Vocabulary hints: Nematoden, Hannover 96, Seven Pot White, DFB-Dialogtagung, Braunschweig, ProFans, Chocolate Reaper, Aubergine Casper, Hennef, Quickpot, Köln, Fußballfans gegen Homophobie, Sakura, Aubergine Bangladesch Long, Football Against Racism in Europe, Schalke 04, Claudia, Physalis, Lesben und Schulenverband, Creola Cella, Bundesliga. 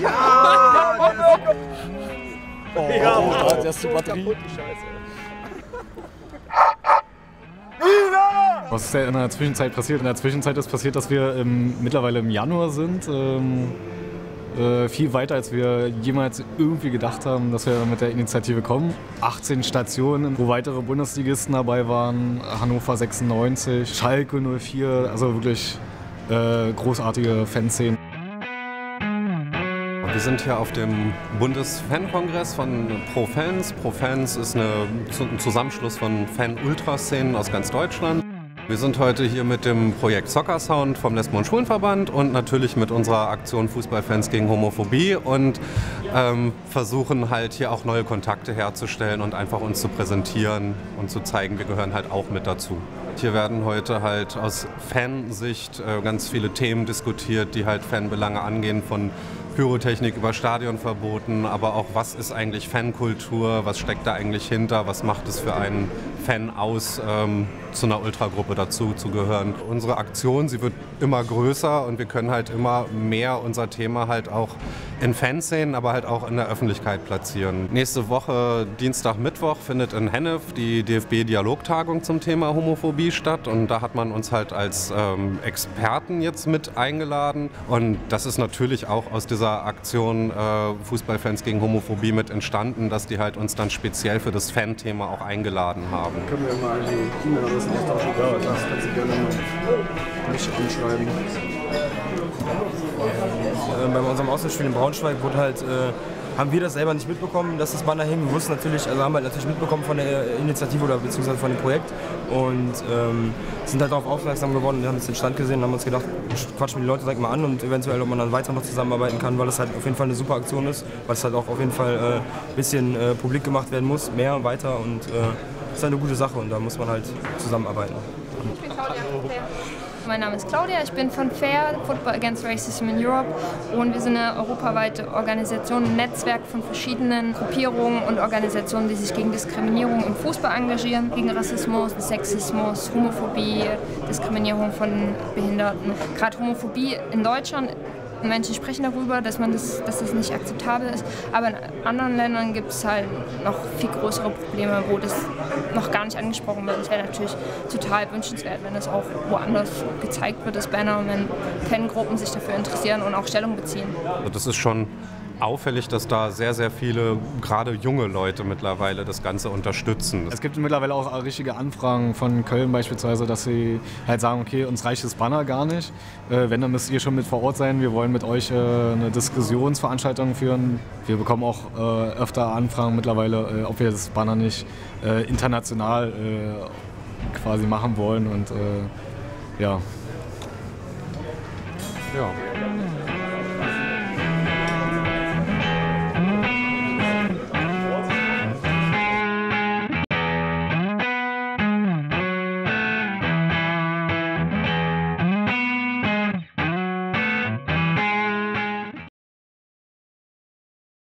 Ja! Oh, der ist zu Batterie. Was ist denn in der Zwischenzeit passiert? In der Zwischenzeit ist passiert, dass wir mittlerweile im Januar sind. Viel weiter, als wir jemals irgendwie gedacht haben, dass wir mit der Initiative kommen. 18 Stationen, wo weitere Bundesligisten dabei waren, Hannover 96, Schalke 04, also wirklich großartige Fanszenen. Wir sind hier auf dem Bundesfankongress von ProFans. ProFans ist ein Zusammenschluss von Fan-Ultraszenen aus ganz Deutschland. Wir sind heute hier mit dem Projekt Soccer Sound vom Lesben und Schulenverband und natürlich mit unserer Aktion Fußballfans gegen Homophobie und versuchen halt hier auch neue Kontakte herzustellen und einfach uns zu präsentieren und zu zeigen, wir gehören halt auch mit dazu. Hier werden heute halt aus Fansicht ganz viele Themen diskutiert, die halt Fanbelange angehen, von Pyrotechnik über Stadionverboten, aber auch was ist eigentlich Fankultur, was steckt da eigentlich hinter, was macht es für einen Fan aus, zu einer Ultragruppe dazu zu gehören. Unsere Aktion, sie wird immer größer und wir können halt immer mehr unser Thema halt auch in Fanszenen, aber halt auch in der Öffentlichkeit platzieren. Nächste Woche, Dienstag, Mittwoch, findet in Hennef die DFB-Dialogtagung zum Thema Homophobie statt und da hat man uns halt als Experten jetzt mit eingeladen und das ist natürlich auch aus dieser Aktion Fußballfans gegen Homophobie mit entstanden, dass die halt uns dann speziell für das Fan-Thema auch eingeladen haben. Können wir mal die E-Mail-Adresse austauschen? Ja, das kannst du gerne mal mich anschreiben. Bei unserem Austauschspiel in Braunschweig wurde halt, haben wir das selber nicht mitbekommen, dass das Banner hing. Wir wussten natürlich, also haben wir natürlich mitbekommen von der Initiative oder beziehungsweise von dem Projekt und sind halt darauf aufmerksam geworden. Wir haben jetzt den Stand gesehen und haben uns gedacht, quatschen wir die Leute direkt mal an und eventuell, ob man dann weiter noch zusammenarbeiten kann, weil das halt auf jeden Fall eine super Aktion ist, weil es halt auch auf jeden Fall ein bisschen publik gemacht werden muss, mehr, weiter und das ist halt eine gute Sache und da muss man halt zusammenarbeiten. Ich bin Claudia. Mein Name ist Claudia, ich bin von FAIR, Football Against Racism in Europe und wir sind eine europaweite Organisation, ein Netzwerk von verschiedenen Gruppierungen und Organisationen, die sich gegen Diskriminierung im Fußball engagieren, gegen Rassismus, Sexismus, Homophobie, Diskriminierung von Behinderten. Gerade Homophobie in Deutschland, Menschen sprechen darüber, dass das nicht akzeptabel ist, aber in anderen Ländern gibt es halt noch viel größere Probleme, wo das noch gar nicht angesprochen wird. Es wäre natürlich total wünschenswert, wenn das auch woanders gezeigt wird, das Banner, und wenn Fangruppen sich dafür interessieren und auch Stellung beziehen. Das ist schon auffällig, dass da sehr, sehr viele, gerade junge Leute mittlerweile das Ganze unterstützen. Es gibt mittlerweile auch richtige Anfragen von Köln beispielsweise, dass sie halt sagen, okay, uns reicht das Banner gar nicht. Wenn, dann müsst ihr schon mit vor Ort sein. Wir wollen mit euch eine Diskussionsveranstaltung führen. Wir bekommen auch öfter Anfragen mittlerweile, ob wir das Banner nicht international quasi machen wollen und ja.